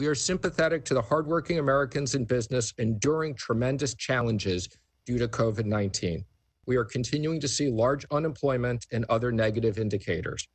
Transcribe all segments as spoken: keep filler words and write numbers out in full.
We are sympathetic to the hardworking Americans in business enduring tremendous challenges due to COVID nineteen. We are continuing to see large unemployment and other negative indicators.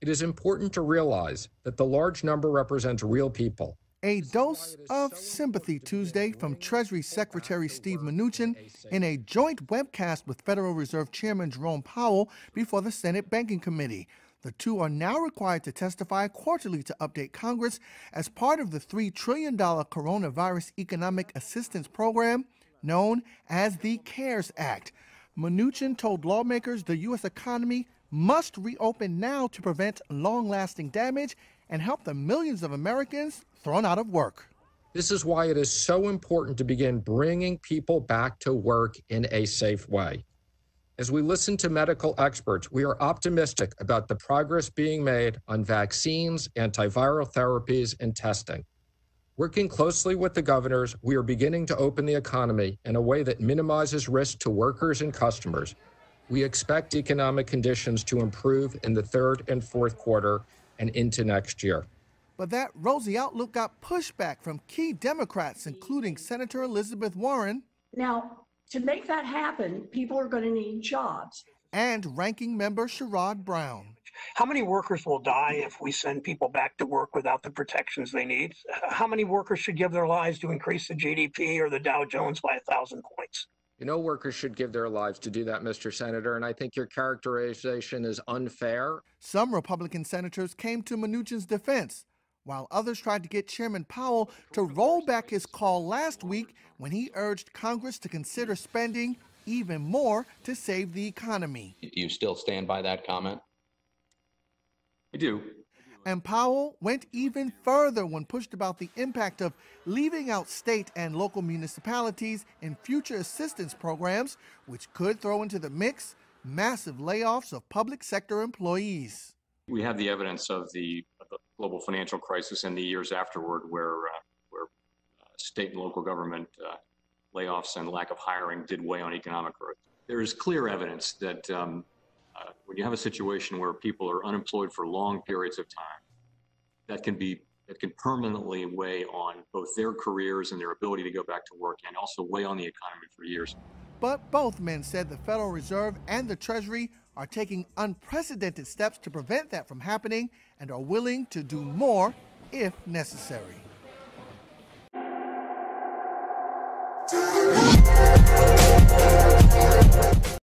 It is important to realize that the large number represents real people. A dose of sympathy Tuesday from Treasury Secretary Steve Mnuchin in a joint webcast with Federal Reserve Chairman Jerome Powell before the Senate Banking Committee. The two are now required to testify quarterly to update Congress as part of the three trillion dollar coronavirus economic assistance program known as the CARES Act. Mnuchin told lawmakers the U S economy must reopen now to prevent long-lasting damage and help the millions of Americans thrown out of work. This is why it is so important to begin bringing people back to work in a safe way. As we listen to medical experts, we are optimistic about the progress being made on vaccines, antiviral therapies, and testing. Working closely with the governors, we are beginning to open the economy in a way that minimizes risk to workers and customers. We expect economic conditions to improve in the third and fourth quarter and into next year. But that rosy outlook got pushback from key Democrats, including Senator Elizabeth Warren. Now, to make that happen, people are going to need jobs. And ranking member Sherrod Brown. How many workers will die if we send people back to work without the protections they need? How many workers should give their lives to increase the G D P or the Dow Jones by a thousand points? You know, workers should give their lives to do that, Mister Senator, and I think your characterization is unfair. Some Republican senators came to Mnuchin's defense, while others tried to get Chairman Powell to roll back his call last week when he urged Congress to consider spending even more to save the economy. You still stand by that comment? I do. And Powell went even further when pushed about the impact of leaving out state and local municipalities in future assistance programs, which could throw into the mix massive layoffs of public sector employees. We have the evidence of the, of the global financial crisis and the years afterward where, uh, where uh, state and local government uh, layoffs and lack of hiring did weigh on economic growth. There is clear evidence that um, Uh, when you have a situation where people are unemployed for long periods of time, that can be that can permanently weigh on both their careers and their ability to go back to work, and also weigh on the economy for years. But both men said the Federal Reserve and the Treasury are taking unprecedented steps to prevent that from happening and are willing to do more if necessary.